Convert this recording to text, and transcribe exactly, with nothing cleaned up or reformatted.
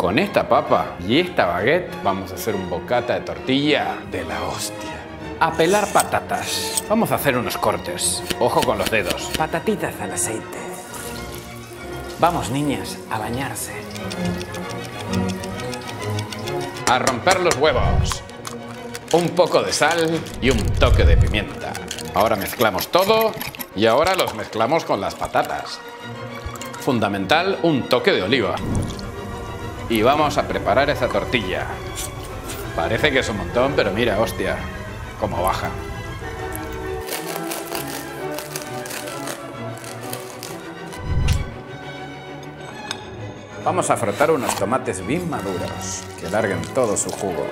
Con esta papa y esta baguette vamos a hacer un bocata de tortilla de la hostia. A pelar patatas. Vamos a hacer unos cortes. Ojo con los dedos. Patatitas al aceite. Vamos, niñas, a bañarse. A romper los huevos. Un poco de sal y un toque de pimienta. Ahora mezclamos todo y ahora los mezclamos con las patatas. Fundamental, un toque de oliva. Y vamos a preparar esa tortilla. Parece que es un montón, pero mira, hostia, cómo baja. Vamos a frotar unos tomates bien maduros, que larguen todo su jugo.